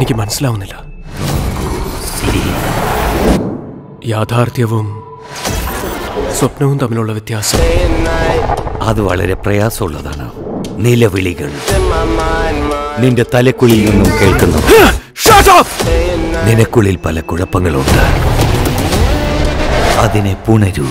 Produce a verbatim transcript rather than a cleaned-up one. എനിക്ക് മനസ്സിലാവുന്നില്ല. യാഥാർത്ഥ്യവും സ്വപ്നവും തമ്മിലുള്ള വ്യത്യാസം അത് വളരെ പ്രയാസമുള്ളതാണ്. നിലവിളികൾ നിന്റെ തലക്കുള്ളിൽ നിന്നും കേൾക്കുന്നു. നിനക്കുള്ളിൽ പല കുഴപ്പങ്ങളുണ്ട്, അതിനെ പുണരൂ.